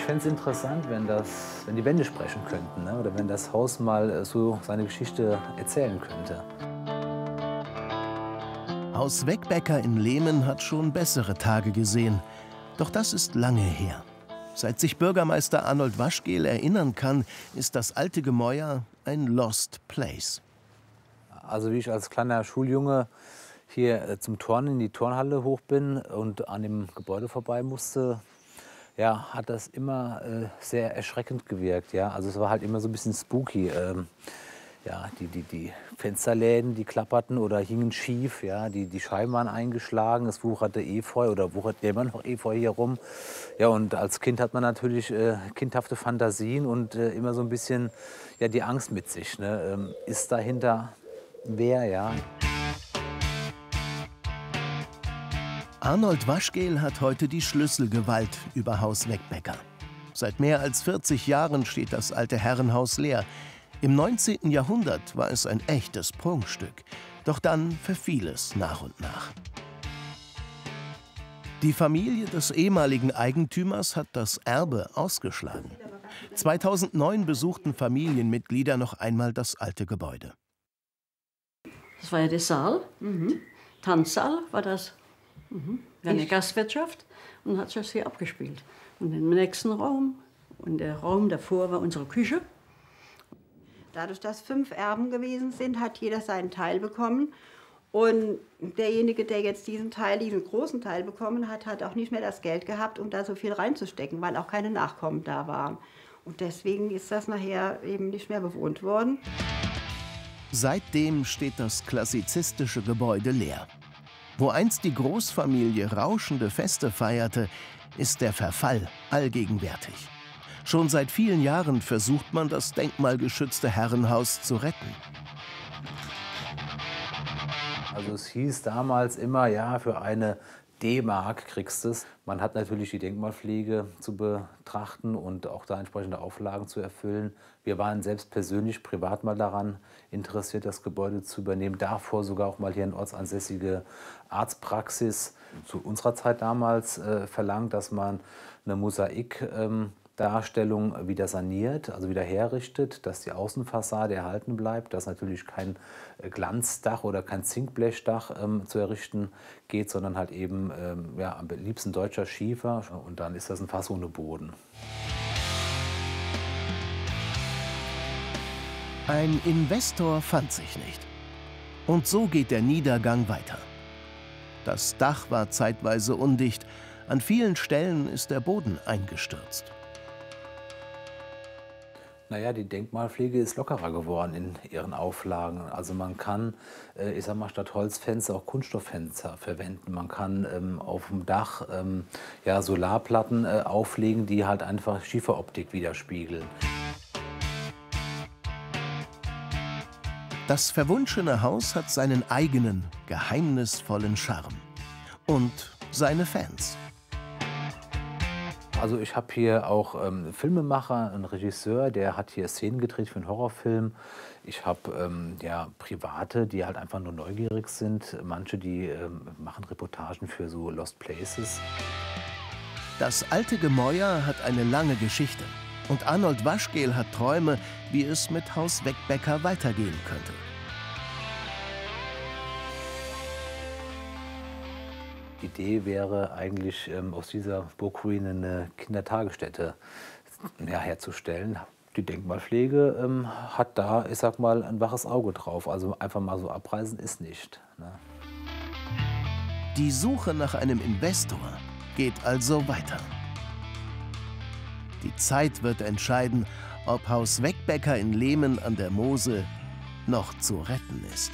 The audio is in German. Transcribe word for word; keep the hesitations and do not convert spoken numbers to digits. Ich fände es interessant, wenn, das, wenn die Wände sprechen könnten, ne? Oder wenn das Haus mal so seine Geschichte erzählen könnte. Haus Weckbecker in Lehmen hat schon bessere Tage gesehen. Doch das ist lange her. Seit sich Bürgermeister Arnold Waschgehl erinnern kann, ist das alte Gemäuer ein Lost Place. Also wie ich als kleiner Schuljunge hier zum Turnen in die Turnhalle hoch bin und an dem Gebäude vorbei musste, ja, hat das immer äh, sehr erschreckend gewirkt. Ja? Also es war halt immer so ein bisschen spooky. Ähm, ja, die, die, die Fensterläden, die klapperten oder hingen schief. Ja? Die, die Scheiben waren eingeschlagen, es wucherte Efeu oder wuchert immer noch Efeu hier rum. Ja, und als Kind hat man natürlich äh, kindhafte Fantasien und äh, immer so ein bisschen, ja, die Angst mit sich. Ne? Ähm, ist dahinter wer, ja? Arnold Waschgehl hat heute die Schlüsselgewalt über Haus Weckbecker. Seit mehr als vierzig Jahren steht das alte Herrenhaus leer. Im neunzehnten Jahrhundert war es ein echtes Prunkstück. Doch dann verfiel es nach und nach. Die Familie des ehemaligen Eigentümers hat das Erbe ausgeschlagen. zweitausendneun besuchten Familienmitglieder noch einmal das alte Gebäude. Das war ja der Saal. Mhm. Tanzsaal war das. Mhm. Wir hatten eine Gastwirtschaft und hat das hier abgespielt. Und im nächsten Raum, und der Raum davor war unsere Küche. Dadurch, dass fünf Erben gewesen sind, hat jeder seinen Teil bekommen. Und derjenige, der jetzt diesen Teil, diesen großen Teil bekommen hat, hat auch nicht mehr das Geld gehabt, um da so viel reinzustecken, weil auch keine Nachkommen da waren. Und deswegen ist das nachher eben nicht mehr bewohnt worden. Seitdem steht das klassizistische Gebäude leer. Wo einst die Großfamilie rauschende Feste feierte, ist der Verfall allgegenwärtig. Schon seit vielen Jahren versucht man, das denkmalgeschützte Herrenhaus zu retten. Also es hieß damals immer, ja, für eine D-Mark kriegst du es. Man hat natürlich die Denkmalpflege zu betrachten und auch da entsprechende Auflagen zu erfüllen. Wir waren selbst persönlich, privat mal daran interessiert, das Gebäude zu übernehmen. Davor sogar auch mal hier eine ortsansässige Arztpraxis zu unserer Zeit damals äh, verlangt, dass man eine Mosaikdarstellung ähm, wieder saniert, also wieder herrichtet, dass die Außenfassade erhalten bleibt, dass natürlich kein Glanzdach oder kein Zinkblechdach ähm, zu errichten geht, sondern halt eben ähm, ja, am liebsten deutscher Schiefer. Und dann ist das ein Fass ohne Boden. Ein Investor fand sich nicht. Und so geht der Niedergang weiter. Das Dach war zeitweise undicht. An vielen Stellen ist der Boden eingestürzt. Naja, die Denkmalpflege ist lockerer geworden in ihren Auflagen. Also man kann, ich sag mal, statt Holzfenster auch Kunststofffenster verwenden. Man kann ähm, auf dem Dach ähm, ja, Solarplatten äh, auflegen, die halt einfach Schieferoptik widerspiegeln. Das verwunschene Haus hat seinen eigenen, geheimnisvollen Charme. Und seine Fans. Also ich habe hier auch ähm, einen Filmemacher, einen Regisseur, der hat hier Szenen gedreht für einen Horrorfilm. Ich habe ähm, ja, Private, die halt einfach nur neugierig sind. Manche, die ähm, machen Reportagen für so Lost Places. Das alte Gemäuer hat eine lange Geschichte. Und Arnold Waschgehl hat Träume, wie es mit Haus Weckbecker weitergehen könnte. Die Idee wäre eigentlich, ähm, aus dieser Burgruine eine Kindertagesstätte ja, herzustellen. Die Denkmalpflege ähm, hat da, ich sag mal, ein waches Auge drauf. Also einfach mal so abreißen ist nicht. Ne? Die Suche nach einem Investor geht also weiter. Die Zeit wird entscheiden, ob Haus Weckbecker in Lehmen an der Mose noch zu retten ist.